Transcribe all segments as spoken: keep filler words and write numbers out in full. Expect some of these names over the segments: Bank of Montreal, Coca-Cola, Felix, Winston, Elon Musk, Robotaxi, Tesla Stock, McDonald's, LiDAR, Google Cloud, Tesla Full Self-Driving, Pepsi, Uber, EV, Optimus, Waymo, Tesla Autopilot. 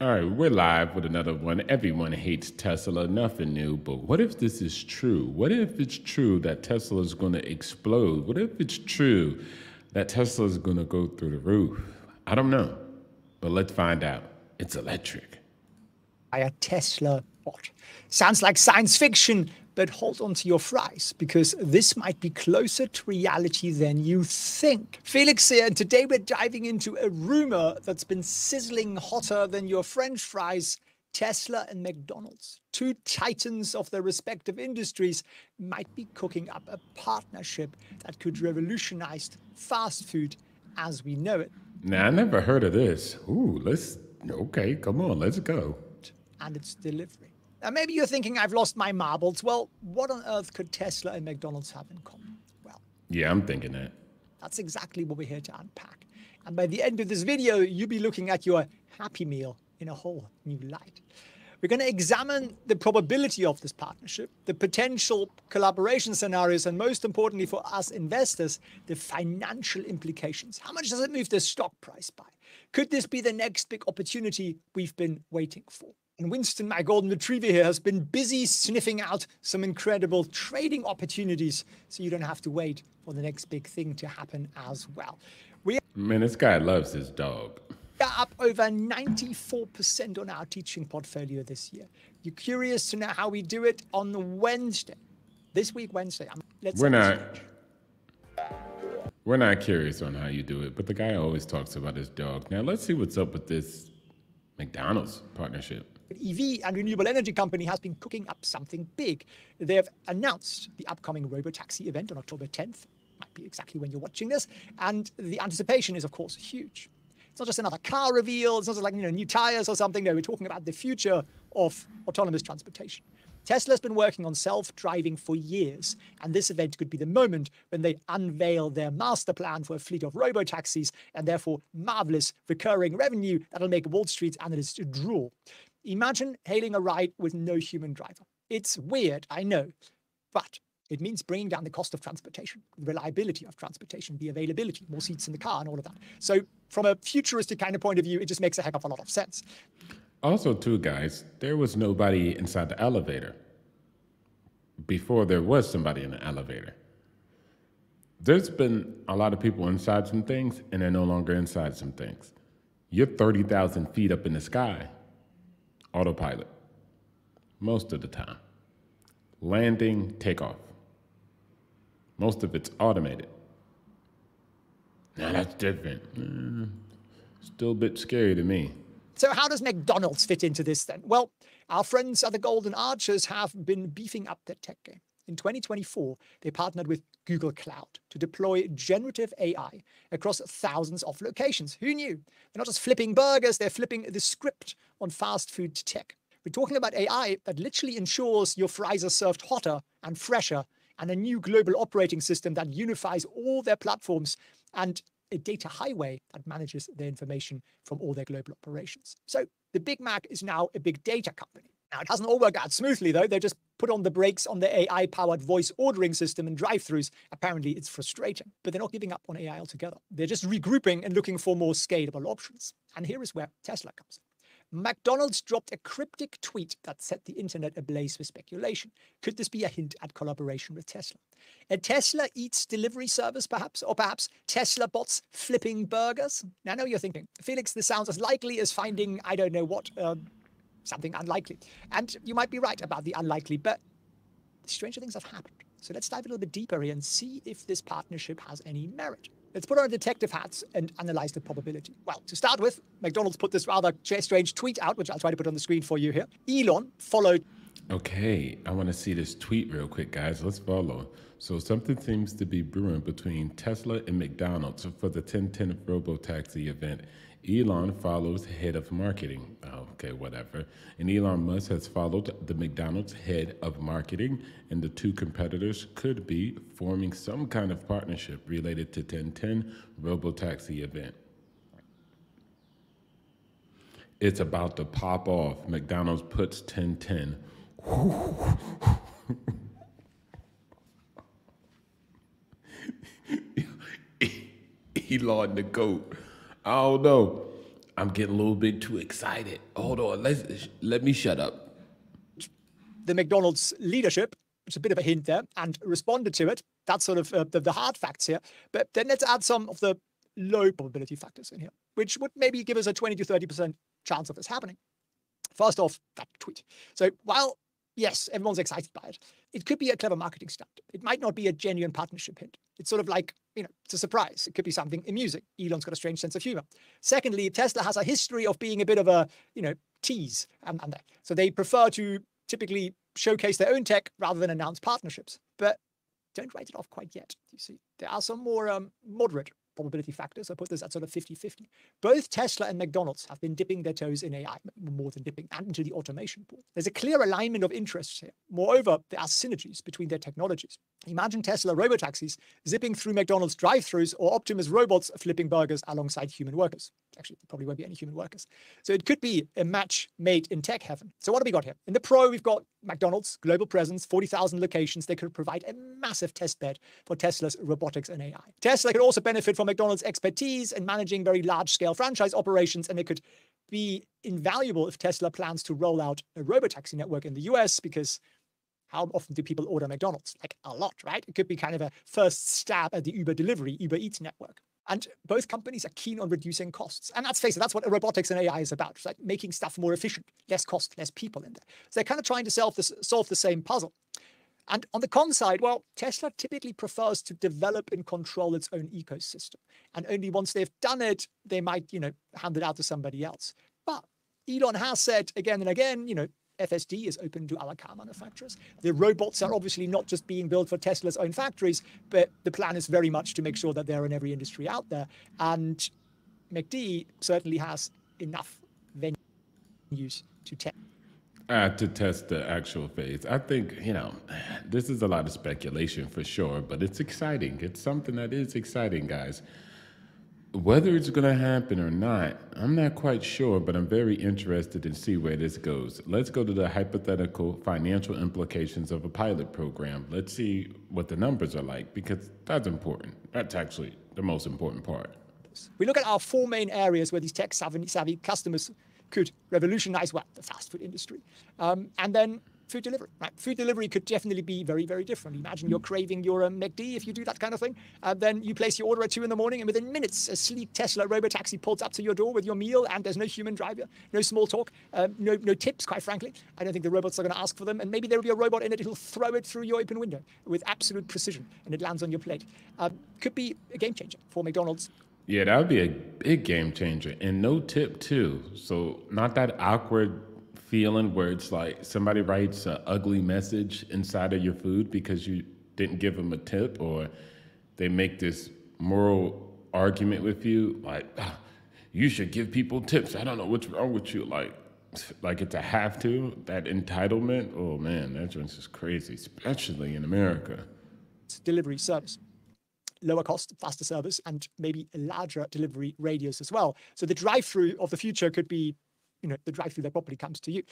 All right, we're live with another one. Everyone hates Tesla, nothing new, but what if this is true? What if it's true that Tesla is going to explode? What if it's true that Tesla is going to go through the roof? I don't know, but let's find out. It's electric. A Tesla bot. Sounds like science fiction, but hold on to your fries because this might be closer to reality than you think. Felix here, and today we're diving into a rumor that's been sizzling hotter than your French fries. Tesla and McDonald's, two titans of their respective industries, might be cooking up a partnership that could revolutionize fast food as we know it. Now, I never heard of this. Ooh, let's, okay, come on, let's go. And its delivery. Now, maybe you're thinking I've lost my marbles. Well, what on earth could Tesla and McDonald's have in common? Well, yeah, I'm thinking that. That's exactly what we're here to unpack. And by the end of this video, you'll be looking at your Happy Meal in a whole new light. We're going to examine the probability of this partnership, the potential collaboration scenarios, and most importantly for us investors, the financial implications. How much does it move the stock price by? Could this be the next big opportunity we've been waiting for? And Winston, my golden retriever here, has been busy sniffing out some incredible trading opportunities so you don't have to wait for the next big thing to happen as well. We Man, this guy loves his dog. We're up over ninety-four percent on our teaching portfolio this year. You're curious to know how we do it on Wednesday. This week, Wednesday. I'm, let's We're not... We're not curious on how you do it, but the guy always talks about his dog. Now, let's see what's up with this McDonald's partnership. E V and renewable energy company has been cooking up something big. They have announced the upcoming robotaxi event on October tenth. Might be exactly when you're watching this. And the anticipation is, of course, huge. It's not just another car reveal. It's not just like, you know, new tires or something. No, we're talking about the future of autonomous transportation. Tesla's been working on self-driving for years, and this event could be the moment when they unveil their master plan for a fleet of robotaxis and therefore marvelous recurring revenue that'll make Wall Street analysts drool. Imagine hailing a ride with no human driver. It's weird, I know, but it means bringing down the cost of transportation, the reliability of transportation, the availability, more seats in the car and all of that. So from a futuristic kind of point of view, it just makes a heck of a lot of sense. Also, too, guys, there was nobody inside the elevator before there was somebody in the elevator. There's been a lot of people inside some things, and they're no longer inside some things. You're thirty thousand feet up in the sky, autopilot, most of the time. Landing, takeoff. Most of it's automated. Now, that's different. Mm, still a bit scary to me. So how does McDonald's fit into this then? Well, our friends at the Golden Archers have been beefing up their tech game. In twenty twenty-four, they partnered with Google Cloud to deploy generative A I across thousands of locations. Who knew? They're not just flipping burgers, they're flipping the script on fast food tech. We're talking about A I that literally ensures your fries are served hotter and fresher, and a new global operating system that unifies all their platforms, and a data highway that manages their information from all their global operations. So the Big Mac is now a big data company. Now, it hasn't all worked out smoothly, though. They just put on the brakes on the A I-powered voice ordering system and drive-thrus. Apparently, it's frustrating. But they're not giving up on A I altogether. They're just regrouping and looking for more scalable options. And here is where Tesla comes in. McDonald's dropped a cryptic tweet that set the internet ablaze with speculation. Could this be a hint at collaboration with Tesla? A Tesla Eats delivery service, perhaps? Or perhaps Tesla bots flipping burgers? Now, I know you're thinking, Felix, this sounds as likely as finding, I don't know what, uh, something unlikely. And you might be right about the unlikely, but stranger things have happened. So let's dive a little bit deeper here and see if this partnership has any merit. Let's put on our detective hats and analyze the probability. Well, to start with, McDonald's put this rather strange tweet out, which I'll try to put on the screen for you here. Elon followed. Okay, I want to see this tweet real quick, guys. Let's follow. So something seems to be brewing between Tesla and McDonald's for the ten ten Robotaxi event. Elon follows head of marketing. Okay, whatever. And Elon Musk has followed the McDonald's head of marketing, and the two competitors could be forming some kind of partnership related to ten ten Robotaxi event. It's about to pop off. McDonald's puts ten ten. Elon the goat. I don't know. I'm getting a little bit too excited. Hold on, let's, let me shut up. The McDonald's leadership, it's a bit of a hint there, and responded to it. That's sort of uh, the, the hard facts here. But then let's add some of the low probability factors in here, which would maybe give us a twenty to thirty percent chance of this happening. First off, that tweet. So while, yes, everyone's excited by it, it could be a clever marketing stunt. It might not be a genuine partnership hint. It's sort of like, you know, it's a surprise. It could be something amusing. Elon's got a strange sense of humor. Secondly, Tesla has a history of being a bit of a, you know, tease. And, and so they prefer to typically showcase their own tech rather than announce partnerships. But don't write it off quite yet. You see, there are some more um, moderate probability factors. I put this at sort of fifty fifty. Both Tesla and McDonald's have been dipping their toes in A I, more than dipping, and into the automation pool. There's a clear alignment of interests here. Moreover, there are synergies between their technologies. Imagine Tesla robotaxis zipping through McDonald's drive-thrus, or Optimus robots flipping burgers alongside human workers. Actually, there probably won't be any human workers. So it could be a match made in tech heaven. So what have we got here? In the pro, we've got McDonald's, global presence, forty thousand locations. They could provide a massive testbed for Tesla's robotics and A I. Tesla could also benefit from McDonald's expertise in managing very large-scale franchise operations, and it could be invaluable if Tesla plans to roll out a robotaxi network in the U S, because how often do people order McDonald's? Like, a lot, right? It could be kind of a first stab at the Uber delivery, Uber Eats network. And both companies are keen on reducing costs. And let's face it, that's what robotics and A I is about. It's like making stuff more efficient, less cost, less people in there. So they're kind of trying to solve, this, solve the same puzzle. And on the con side, well, Tesla typically prefers to develop and control its own ecosystem. And only once they've done it, they might, you know, hand it out to somebody else. But Elon has said again and again, you know, F S D is open to other car manufacturers. The robots are obviously not just being built for Tesla's own factories, but the plan is very much to make sure that they're in every industry out there. And M C D certainly has enough venues to test. Uh, to test the actual phase. I think, you know, this is a lot of speculation for sure, but it's exciting. It's something that is exciting, guys. Whether it's going to happen or not, I'm not quite sure, but I'm very interested in see where this goes. Let's go to the hypothetical financial implications of a pilot program. Let's see what the numbers are like, because that's important. That's actually the most important part. We look at our four main areas where these tech-savvy customers could revolutionize, well, the fast food industry. Um, and then food delivery, right? Food delivery could definitely be very, very different. Imagine you're craving your um, McD, if you do that kind of thing, and then you place your order at two in the morning, and within minutes, a sleek Tesla robotaxi pulls up to your door with your meal, and there's no human driver, no small talk, um, no, no tips, quite frankly. I don't think the robots are gonna ask for them, and maybe there'll be a robot in it, it'll throw it through your open window with absolute precision, and it lands on your plate. Um, could be a game changer for McDonald's. Yeah, that would be a big game changer, and no tip too. So not that awkward feeling where it's like somebody writes an ugly message inside of your food because you didn't give them a tip, or they make this moral argument with you, like, ah, you should give people tips. I don't know what's wrong with you. Like, like it's a have to, that entitlement. Oh man, that just is crazy, especially in America. It's delivery service. Lower cost, faster service, and maybe a larger delivery radius as well. So the drive-through of the future could be, you know, the drive-through that properly comes to you.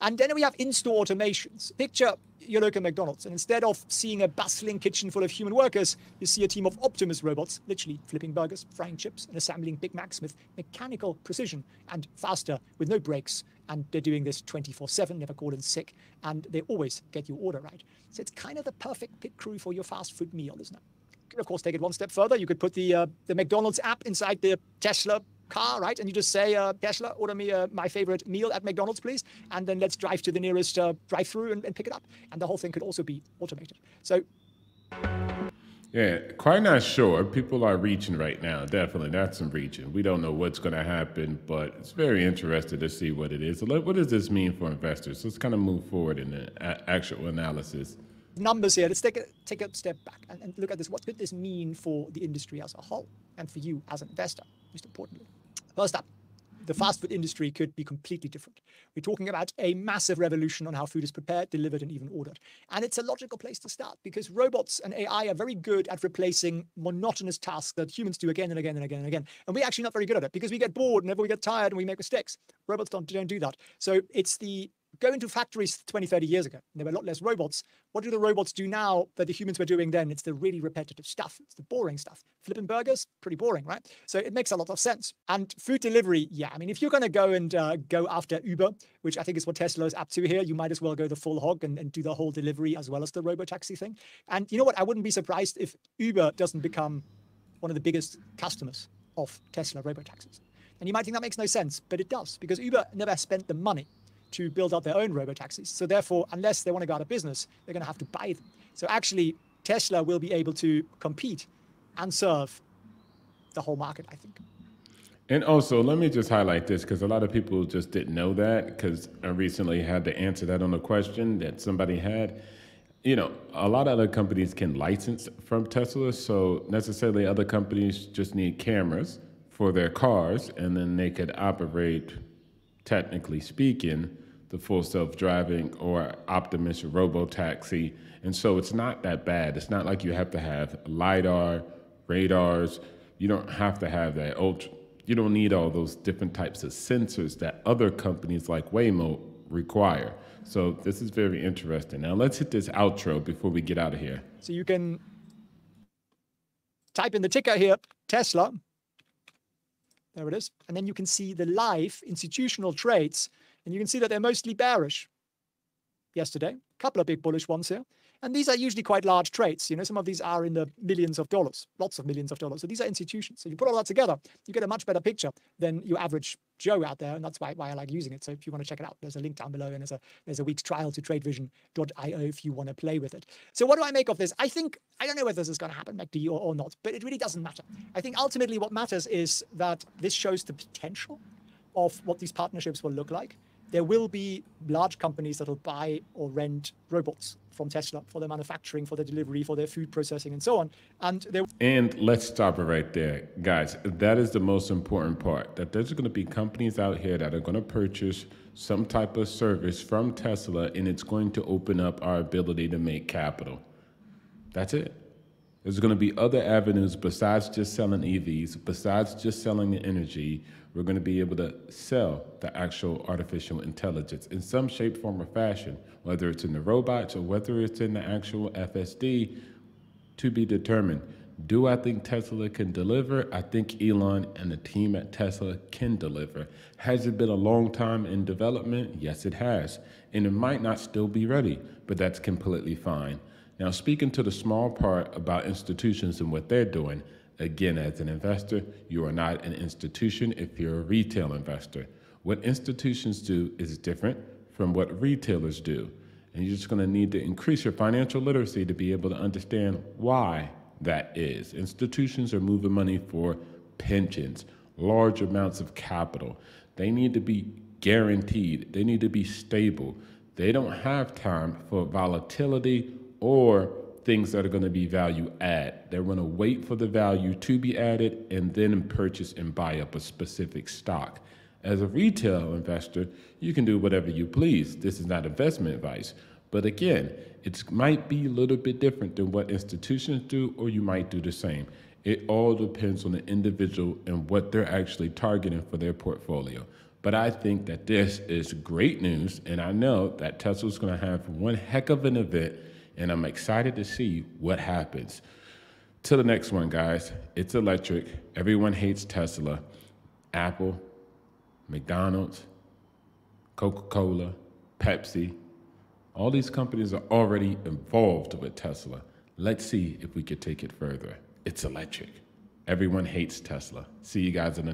And then we have in-store automations. Picture your local McDonald's, and instead of seeing a bustling kitchen full of human workers, you see a team of Optimus robots, literally flipping burgers, frying chips, and assembling Big Macs with mechanical precision and faster, with no breaks. And they're doing this twenty-four seven, never called in sick, and they always get your order right. So it's kind of the perfect pit crew for your fast food meal, isn't it? Of course, take it one step further. You could put the uh, the McDonald's app inside the Tesla car, right? And you just say, uh, Tesla, order me uh, my favorite meal at McDonald's, please. And then let's drive to the nearest uh, drive-thru and, and pick it up. And the whole thing could also be automated. So, yeah, quite not sure. People are reaching right now. Definitely, that's some reaching. We don't know what's going to happen, but it's very interesting to see what it is. So what does this mean for investors? Let's kind of move forward in the actual analysis. Numbers here. Let's take a take a step back and, and look at this. What could this mean for the industry as a whole, and for you as an investor, most importantly? First up, the fast food industry could be completely different. We're talking about a massive revolution on how food is prepared, delivered, and even ordered. And it's a logical place to start, because robots and A I are very good at replacing monotonous tasks that humans do again and again and again and again. And we're actually not very good at it, because we get bored, and we get tired, and we make mistakes. Robots don't, don't do that. So it's the go into factories twenty, thirty years ago. There were a lot less robots. What do the robots do now that the humans were doing then? It's the really repetitive stuff. It's the boring stuff. Flipping burgers, pretty boring, right? So it makes a lot of sense. And food delivery, yeah. I mean, if you're going to go and uh, go after Uber, which I think is what Tesla is up to here, you might as well go the full hog and, and do the whole delivery as well as the robotaxi thing. And you know what? I wouldn't be surprised if Uber doesn't become one of the biggest customers of Tesla robotaxis. And you might think that makes no sense, but it does, because Uber never spent the money to build out their own robotaxis. So therefore, unless they want to go out of business, they're going to have to buy them. So actually, Tesla will be able to compete and serve the whole market, I think. And also, let me just highlight this, because a lot of people just didn't know that, because I recently had to answer that on a question that somebody had. You know, a lot of other companies can license from Tesla, so necessarily other companies just need cameras for their cars, and then they could operate, technically speaking, the full self-driving or Optimus robotaxi. And so it's not that bad. It's not like you have to have LiDAR, radars. You don't have to have that ultra. You don't need all those different types of sensors that other companies like Waymo require. So this is very interesting. Now let's hit this outro before we get out of here. So you can type in the ticker here, Tesla. There it is. And then you can see the live institutional trades, and you can see that they're mostly bearish yesterday. A couple of big bullish ones here. And these are usually quite large trades. You know, some of these are in the millions of dollars, lots of millions of dollars. So these are institutions. So you put all that together, you get a much better picture than your average Joe out there. And that's why, why I like using it. So if you want to check it out, there's a link down below, and there's a, there's a week's trial to trade vision dot i o if you want to play with it. So what do I make of this? I think, I don't know whether this is going to happen, MacD, or, or not, but it really doesn't matter. I think ultimately what matters is that this shows the potential of what these partnerships will look like. There will be large companies that will buy or rent robots from Tesla for their manufacturing, for their delivery, for their food processing, and so on. And there. And let's stop it right there, guys. That is the most important part, that there's going to be companies out here that are going to purchase some type of service from Tesla, and it's going to open up our ability to make capital. That's it. There's going to be other avenues besides just selling E Vs, besides just selling the energy. We're going to be able to sell the actual artificial intelligence in some shape, form, or fashion, whether it's in the robots or whether it's in the actual F S D, to be determined. Do I think Tesla can deliver? I think Elon and the team at Tesla can deliver. Has it been a long time in development? Yes, it has. And it might not still be ready, but that's completely fine. Now, speaking to the small part about institutions and what they're doing, again, as an investor, you are not an institution if you're a retail investor. What institutions do is different from what retailers do. And you're just going to need to increase your financial literacy to be able to understand why that is. Institutions are moving money for pensions, large amounts of capital. They need to be guaranteed. They need to be stable. They don't have time for volatility or things that are going to be value add. They're going to wait for the value to be added and then purchase and buy up a specific stock. As a retail investor, you can do whatever you please. This is not investment advice. But again, it might be a little bit different than what institutions do, or you might do the same. It all depends on the individual and what they're actually targeting for their portfolio. But I think that this is great news, and I know that Tesla's going to have one heck of an event, and I'm excited to see what happens. Till the next one, guys. It's electric. Everyone hates Tesla, Apple, McDonald's, Coca-Cola, Pepsi. All these companies are already involved with Tesla. Let's see if we could take it further. It's electric. Everyone hates Tesla. See you guys in the next one.